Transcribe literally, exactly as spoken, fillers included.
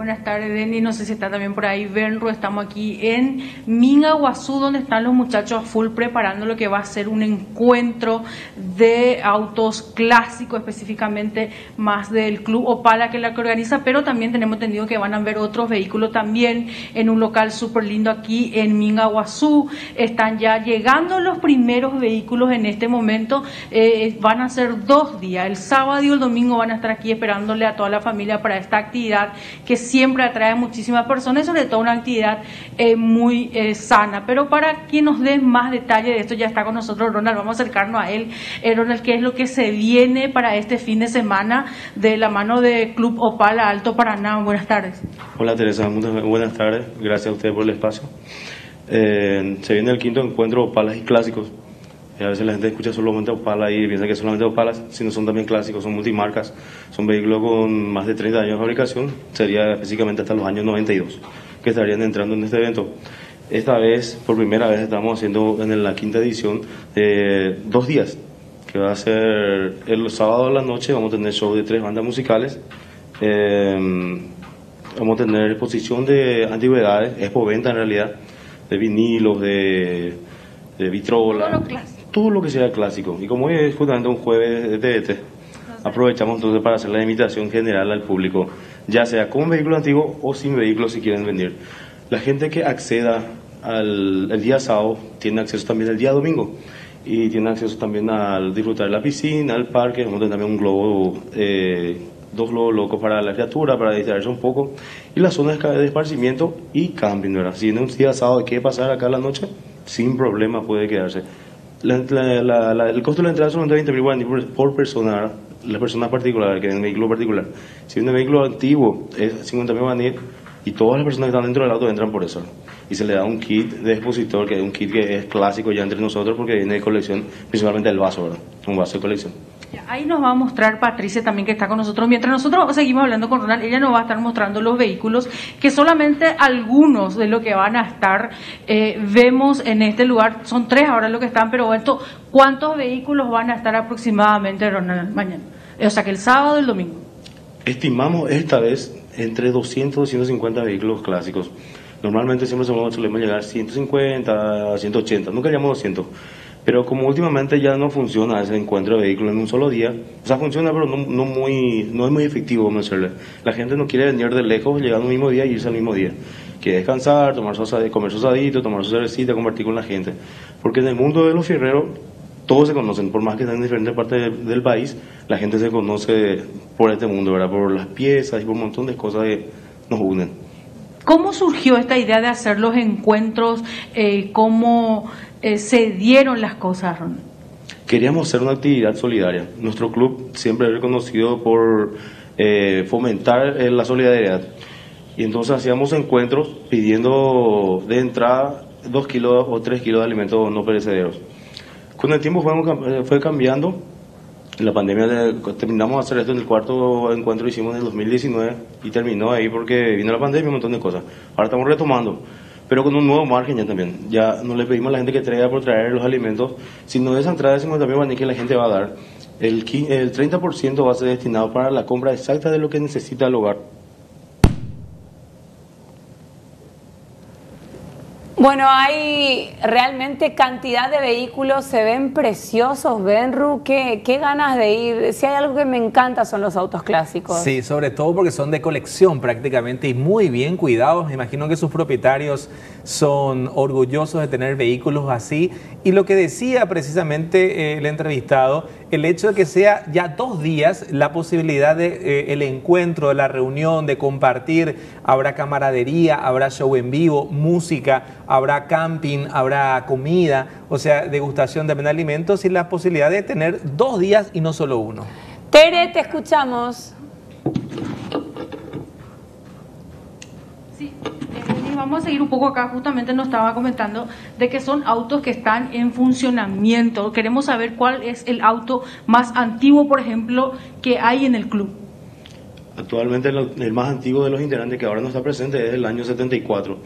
Buenas tardes, Denny. No sé si está también por ahí Benro. Estamos aquí en Mingaguazú, donde están los muchachos a full preparando lo que va a ser un encuentro de autos clásicos, específicamente más del Club Opala, que es la que organiza, pero también tenemos entendido que van a ver otros vehículos también en un local súper lindo aquí en Mingaguazú. Están ya llegando los primeros vehículos en este momento. Eh, van a ser dos días, el sábado y el domingo van a estar aquí esperándole a toda la familia para esta actividad que siempre atrae muchísimas personas, sobre todo una actividad eh, muy eh, sana. Pero para que nos des más detalle de esto, ya está con nosotros Ronald. Vamos a acercarnos a él. Eh, Ronald, ¿qué es lo que se viene para este fin de semana de la mano de Club Opala Alto Paraná? Buenas tardes. Hola, Teresa, buenas tardes, gracias a ustedes por el espacio. Eh, se viene el quinto encuentro Opalas y Clásicos. A veces la gente escucha solamente Opala y piensa que solamente Opalas, sino son también clásicos, son multimarcas, son vehículos con más de treinta años de fabricación, sería específicamente hasta los años noventa y dos que estarían entrando en este evento. Esta vez, por primera vez, estamos haciendo en la quinta edición de dos días, que va a ser el sábado a la noche. Vamos a tener show de tres bandas musicales, eh, vamos a tener exposición de antigüedades, expo venta en realidad, de vinilos, de, de vitrola, todo lo que sea clásico. Y como hoy es justamente un jueves de T D T, aprovechamos entonces para hacer la invitación general al público, ya sea con vehículo antiguo o sin vehículo si quieren venir. La gente que acceda al el día sábado tiene acceso también al día domingo y tiene acceso también al disfrutar de la piscina, al parque. Vamos a tener también un globo, eh, dos globos locos para la criatura, para distraerse un poco, y las zonas de esparcimiento y camping, ¿verdad? Si en un día sábado hay que pasar acá la noche, sin problema puede quedarse. La, la, la, la, el costo de la entrada son de veinte mil guaraníes por, por persona, la persona particular, que es un vehículo particular. Si es un vehículo antiguo es cincuenta mil guaraníes y todas las personas que están dentro del auto entran por eso. Y se le da un kit de expositor, que es un kit que es clásico ya entre nosotros porque viene de colección, principalmente el vaso, ¿verdad? Un vaso de colección. Ahí nos va a mostrar Patricia también, que está con nosotros. Mientras nosotros seguimos hablando con Ronald, ella nos va a estar mostrando los vehículos, que solamente algunos de los que van a estar eh, vemos en este lugar. Son tres ahora los que están, pero esto, ¿cuántos vehículos van a estar aproximadamente, Ronald, mañana? O sea, que el sábado y el domingo. Estimamos esta vez entre doscientos y doscientos cincuenta vehículos clásicos. Normalmente siempre solemos llegar a ciento cincuenta, ciento ochenta, nunca llamamos doscientos. Pero como últimamente ya no funciona ese encuentro de vehículos en un solo día, o sea, funciona, pero no, no, muy, no es muy efectivo, vamos a decirle. La gente no quiere venir de lejos, llegar al mismo día y irse al mismo día. Quiere descansar, tomar su asad, comer su asadito, tomar su cervecita, compartir con la gente. Porque en el mundo de los fierreros, todos se conocen, por más que estén en diferentes partes del, del país, la gente se conoce por este mundo, ¿verdad? Por las piezas y por un montón de cosas que nos unen. ¿Cómo surgió esta idea de hacer los encuentros? Eh, ¿Cómo eh, se dieron las cosas, Ron? Queríamos hacer una actividad solidaria. Nuestro club siempre es reconocido por eh, fomentar eh, la solidaridad. Y entonces hacíamos encuentros pidiendo de entrada dos kilos o tres kilos de alimentos no perecederos. Con el tiempo fue, fue cambiando. En la pandemia terminamos de hacer esto en el cuarto encuentro que hicimos en el dos mil diecinueve y terminó ahí porque vino la pandemia y un montón de cosas. Ahora estamos retomando, pero con un nuevo margen ya también. Ya no le pedimos a la gente que traiga por traer los alimentos, sino de esa entrada de cincuenta mil guaraníes que la gente va a dar, el, el treinta por ciento va a ser destinado para la compra exacta de lo que necesita el hogar. Bueno, hay realmente cantidad de vehículos, se ven preciosos, Benru, qué, qué ganas de ir. Si hay algo que me encanta son los autos clásicos. Sí, sobre todo porque son de colección prácticamente y muy bien cuidados. Me imagino que sus propietarios son orgullosos de tener vehículos así. Y lo que decía precisamente el entrevistado, el hecho de que sea ya dos días la posibilidad de, eh, el encuentro, de la reunión, de compartir, habrá camaradería, habrá show en vivo, música, habrá camping, habrá comida, o sea, degustación de alimentos y la posibilidad de tener dos días y no solo uno. Tere, te escuchamos. Sí. Vamos a seguir un poco acá, justamente nos estaba comentando de que son autos que están en funcionamiento. Queremos saber cuál es el auto más antiguo, por ejemplo, que hay en el club. Actualmente el más antiguo de los integrantes que ahora no está presente es el año setenta y cuatro.